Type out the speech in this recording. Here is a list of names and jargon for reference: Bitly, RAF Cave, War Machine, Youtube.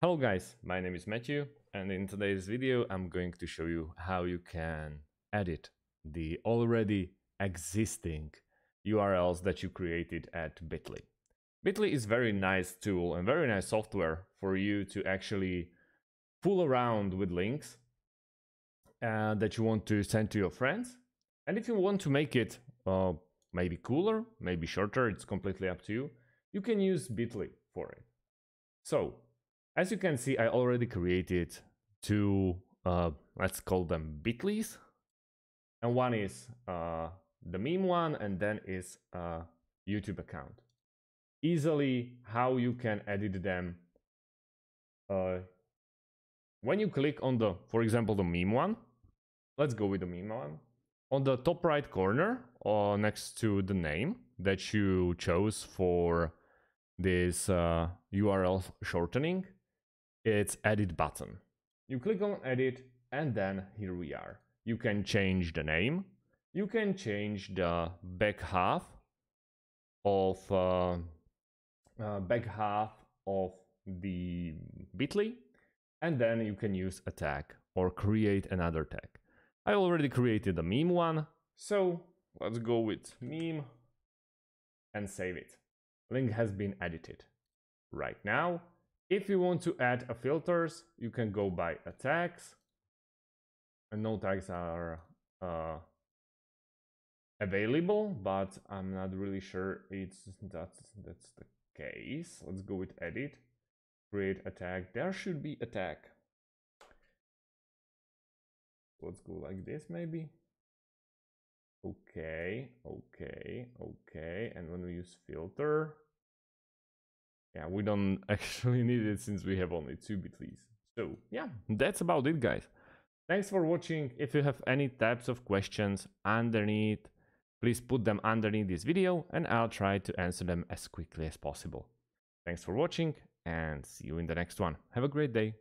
Hello guys, my name is Matthew, and in today's video I'm going to show you how you can edit the already existing URLs that you created at Bitly. Bitly is a very nice tool and very nice software for you to actually fool around with links that you want to send to your friends. And if you want to make it maybe cooler, maybe shorter, it's completely up to you, you can use Bitly for it. So, as you can see, I already created two, let's call them Bitlys, and one is the meme one, and then is a YouTube account. Easily how you can edit them. When you click on the, for example, the meme one, let's go with the meme one. On the top right corner, or next to the name that you chose for this URL shortening, it's edit button. You click on edit, and then here we are. You can change the name, you can change the back half of the Bitly, and then you can use a tag or create another tag. I already created a meme one, so let's go with meme and save it. Link has been edited. Right now, if you want to add a filters, you can go by a tags, and no tags are available, but I'm not really sure that's the case. Let's go with edit, create a tag. There should be a tag. Let's go like this maybe. Okay, and when we use filter, yeah, we don't actually need it since we have only two Bitlys. So yeah, that's about it guys. Thanks for watching. If you have any types of questions underneath, please put them underneath this video and I'll try to answer them as quickly as possible. Thanks for watching and see you in the next one. Have a great day.